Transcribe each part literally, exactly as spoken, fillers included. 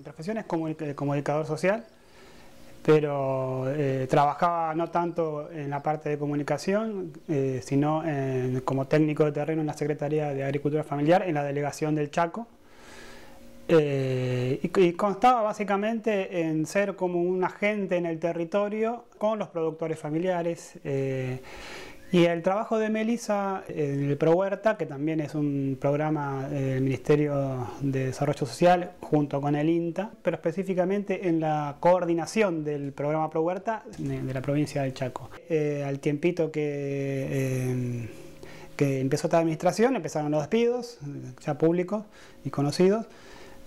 Mi profesión es como, como educador social, pero eh, trabajaba no tanto en la parte de comunicación, eh, sino en, como técnico de terreno en la Secretaría de Agricultura Familiar, en la delegación del Chaco. Eh, y, y constaba básicamente en ser como un agente en el territorio con los productores familiares. Eh, y el trabajo de Melisa en el Prohuerta, que también es un programa del Ministerio de Desarrollo Social junto con el INTA, pero específicamente en la coordinación del programa Prohuerta de, de la provincia del Chaco. Eh, al tiempito que... Eh, que empezó esta administración, empezaron los despidos, ya públicos y conocidos,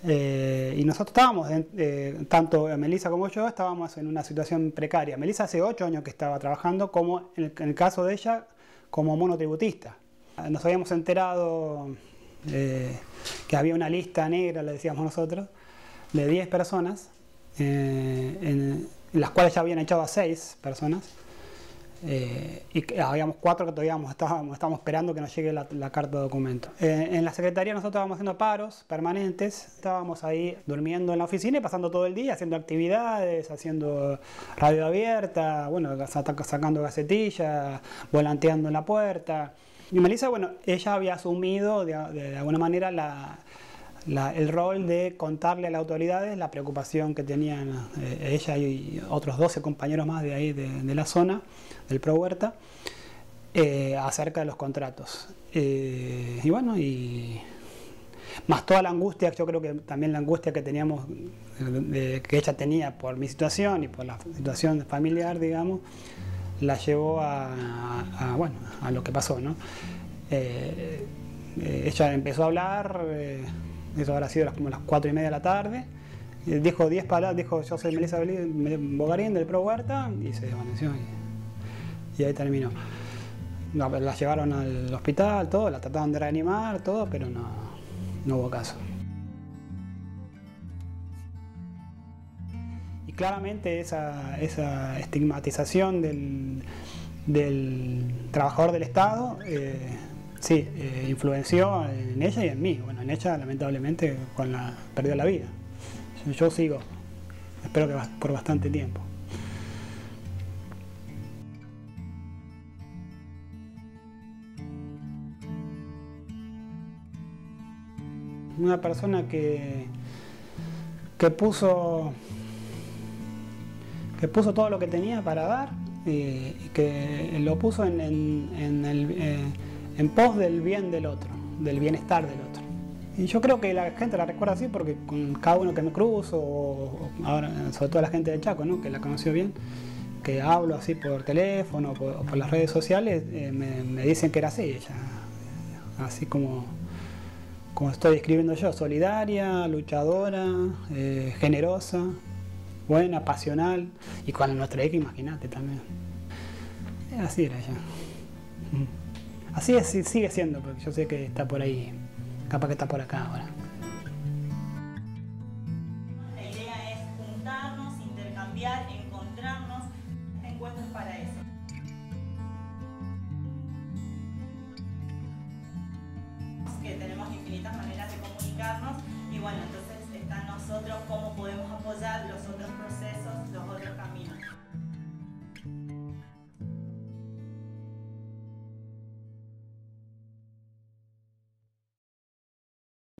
eh, y nosotros estábamos, eh, tanto Melisa como yo, estábamos en una situación precaria. Melisa hace ocho años que estaba trabajando, como en el, en el caso de ella, como monotributista. Nos habíamos enterado eh, que había una lista negra, le decíamos nosotros, de diez personas, eh, en, en las cuales ya habían echado a seis personas. Eh, y habíamos cuatro que todavía estábamos, estábamos esperando que nos llegue la, la carta de documento. Eh, en la Secretaría nosotros estábamos haciendo paros permanentes, estábamos ahí durmiendo en la oficina y pasando todo el día haciendo actividades, haciendo radio abierta, bueno, sacando gacetillas, volanteando en la puerta. Y Melisa, bueno, ella había asumido de, de alguna manera la... La, el rol de contarle a las autoridades la preocupación que tenían eh, ella y otros doce compañeros más de ahí, de, de la zona, del Prohuerta, eh, acerca de los contratos. Eh, y bueno, y más toda la angustia, yo creo que también la angustia que teníamos, de, que ella tenía por mi situación y por la situación familiar, digamos, la llevó a, a, a, bueno, a lo que pasó, ¿no? Eh, eh, ella empezó a hablar... Eh, Eso habrá sido como las cuatro y media de la tarde. Dijo diez palabras, dijo: yo soy Melisa Bogarín del Prohuerta, y se desvaneció. Y, y ahí terminó. La, la llevaron al hospital, todo, la trataron de reanimar, todo, pero no, no hubo caso. Y claramente esa, esa estigmatización del, del trabajador del Estado. Eh, Sí, eh, influenció en ella y en mí. Bueno, en ella, lamentablemente, con la, perdió la vida. Yo, yo sigo, espero que por bastante tiempo. Una persona que, que, puso, que puso todo lo que tenía para dar y, y que lo puso en, en, en el... Eh, en pos del bien del otro, del bienestar del otro. Y yo creo que la gente la recuerda así porque con cada uno que me cruzo, o ahora, sobre todo la gente de Chaco, ¿no?, que la conoció bien, que hablo así por teléfono o por, por las redes sociales, eh, me, me dicen que era así ella, así como, como estoy describiendo yo: solidaria, luchadora, eh, generosa, buena, pasional, y con nuestra hija, imagínate también. Así era ella. Mm. Así es, sigue siendo, porque yo sé que está por ahí, capaz que está por acá ahora. La idea es juntarnos, intercambiar, encontrarnos. Este encuentro es para eso. Que tenemos infinitas maneras de comunicarnos y bueno, entonces está en nosotros cómo podemos apoyar los otros procesos, los otros caminos.